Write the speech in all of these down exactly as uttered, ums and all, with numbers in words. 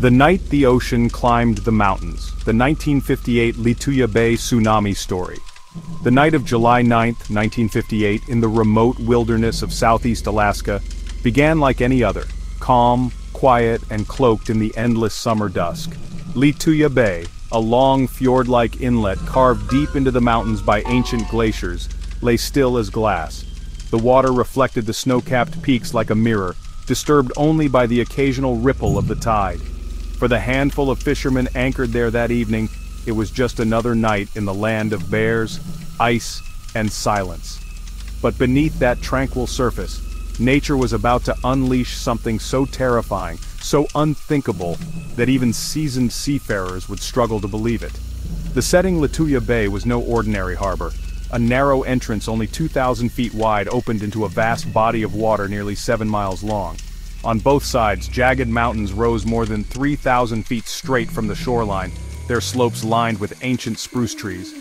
The night the ocean climbed the mountains, the nineteen fifty-eight Lituya Bay tsunami story. The night of July ninth, nineteen fifty-eight, in the remote wilderness of southeast Alaska, began like any other, calm, quiet, and cloaked in the endless summer dusk. Lituya Bay, a long fjord-like inlet carved deep into the mountains by ancient glaciers, lay still as glass. The water reflected the snow-capped peaks like a mirror, disturbed only by the occasional ripple of the tide. For the handful of fishermen anchored there that evening, it was just another night in the land of bears, ice, and silence. But beneath that tranquil surface, nature was about to unleash something so terrifying, so unthinkable, that even seasoned seafarers would struggle to believe it. The setting Lituya Bay was no ordinary harbor. A narrow entrance only two thousand feet wide opened into a vast body of water nearly seven miles long. On both sides, jagged mountains rose more than three thousand feet straight from the shoreline, their slopes lined with ancient spruce trees.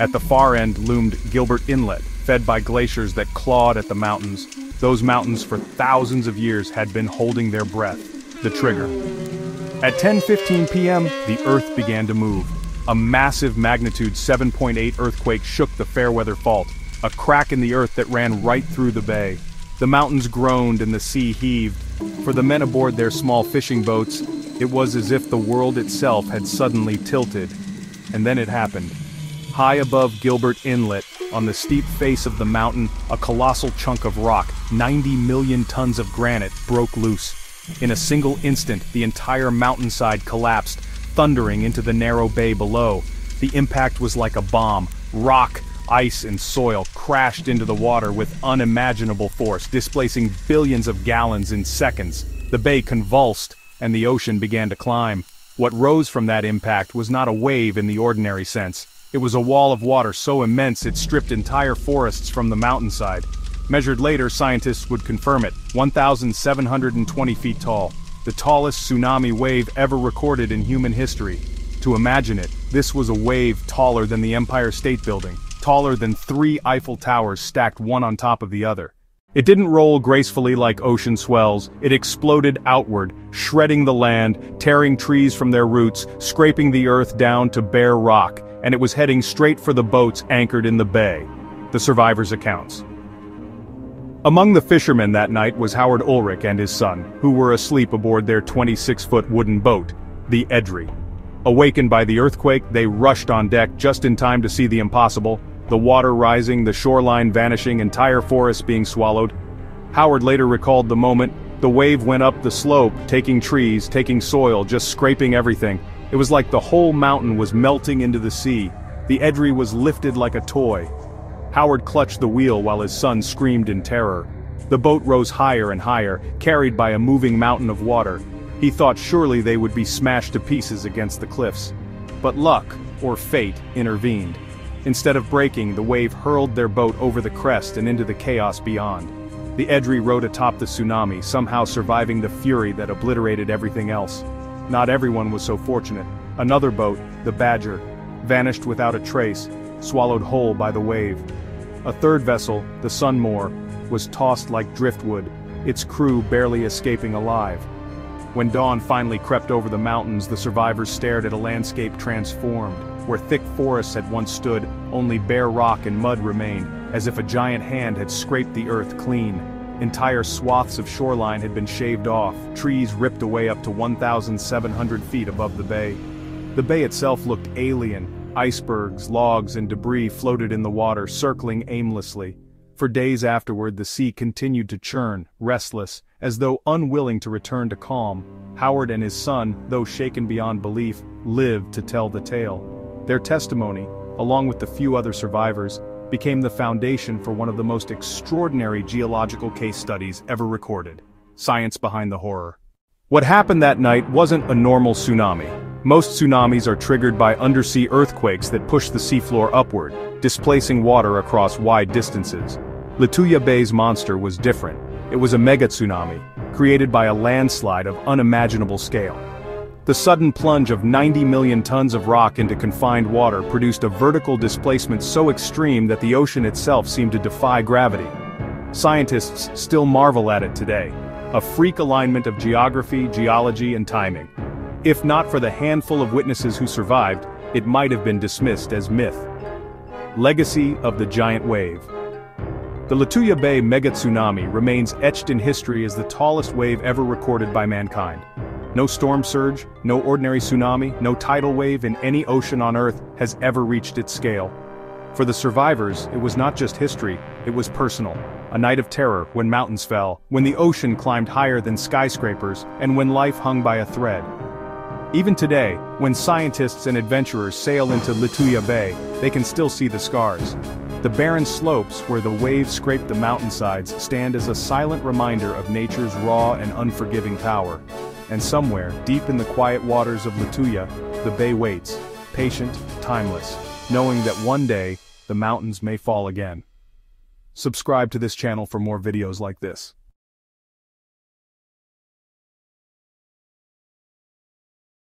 At the far end loomed Gilbert Inlet, fed by glaciers that clawed at the mountains. Those mountains for thousands of years had been holding their breath. The trigger. At ten fifteen p m, the earth began to move. A massive magnitude seven point eight earthquake shook the Fairweather Fault, a crack in the earth that ran right through the bay. The mountains groaned and the sea heaved. For the men aboard their small fishing boats, it was as if the world itself had suddenly tilted. And then it happened. High above Gilbert Inlet, on the steep face of the mountain, a colossal chunk of rock, ninety million tons of granite, broke loose. In a single instant, the entire mountainside collapsed, thundering into the narrow bay below. The impact was like a bomb. Rock, ice, and soil crashed into the water with unimaginable force, displacing billions of gallons in seconds. The bay convulsed, and the ocean began to climb. What rose from that impact was not a wave in the ordinary sense. It was a wall of water so immense it stripped entire forests from the mountainside. Measured later, scientists would confirm it, one thousand seven hundred twenty feet tall, the tallest tsunami wave ever recorded in human history. To imagine it, this was a wave taller than the Empire State Building, taller than three Eiffel Towers stacked one on top of the other. It didn't roll gracefully like ocean swells. It exploded outward, shredding the land, tearing trees from their roots, scraping the earth down to bare rock, and it was heading straight for the boats anchored in the bay. The survivors' accounts. Among the fishermen that night was Howard Ulrich and his son, who were asleep aboard their twenty-six foot wooden boat, the Edry. Awakened by the earthquake, they rushed on deck just in time to see the impossible. The water rising, the shoreline vanishing, entire forests being swallowed. Howard later recalled the moment. The wave went up the slope, taking trees, taking soil, just scraping everything. It was like the whole mountain was melting into the sea. The Edry was lifted like a toy. Howard clutched the wheel while his son screamed in terror. The boat rose higher and higher, carried by a moving mountain of water. He thought surely they would be smashed to pieces against the cliffs. But luck, or fate, intervened. Instead of breaking, the wave hurled their boat over the crest and into the chaos beyond. The Edry rode atop the tsunami, somehow surviving the fury that obliterated everything else. Not everyone was so fortunate. Another boat, the Badger, vanished without a trace, swallowed whole by the wave. A third vessel, the Sunmore, was tossed like driftwood, its crew barely escaping alive. When dawn finally crept over the mountains, the survivors stared at a landscape transformed. Where thick forests had once stood, only bare rock and mud remained, as if a giant hand had scraped the earth clean. Entire swaths of shoreline had been shaved off, trees ripped away up to one thousand seven hundred feet above the bay. The bay itself looked alien. Icebergs, logs, and debris floated in the water, circling aimlessly. For days afterward, the sea continued to churn, restless, as though unwilling to return to calm. Howard and his son, though shaken beyond belief, lived to tell the tale. Their testimony, along with the few other survivors, became the foundation for one of the most extraordinary geological case studies ever recorded. Science behind the horror. What happened that night wasn't a normal tsunami. Most tsunamis are triggered by undersea earthquakes that push the seafloor upward, displacing water across wide distances. Lituya Bay's monster was different. It was a mega tsunami, created by a landslide of unimaginable scale. The sudden plunge of ninety million tons of rock into confined water produced a vertical displacement so extreme that the ocean itself seemed to defy gravity. Scientists still marvel at it today, a freak alignment of geography, geology, and timing. If not for the handful of witnesses who survived, it might have been dismissed as myth. Legacy of the giant wave. The Lituya Bay mega tsunami remains etched in history as the tallest wave ever recorded by mankind. No storm surge, no ordinary tsunami, no tidal wave in any ocean on Earth has ever reached its scale. For the survivors, it was not just history, it was personal. A night of terror when mountains fell, when the ocean climbed higher than skyscrapers, and when life hung by a thread. Even today, when scientists and adventurers sail into Lituya Bay, they can still see the scars. The barren slopes where the waves scraped the mountainsides stand as a silent reminder of nature's raw and unforgiving power. And somewhere, deep in the quiet waters of Lituya, the bay waits, patient, timeless, knowing that one day, the mountains may fall again. Subscribe to this channel for more videos like this.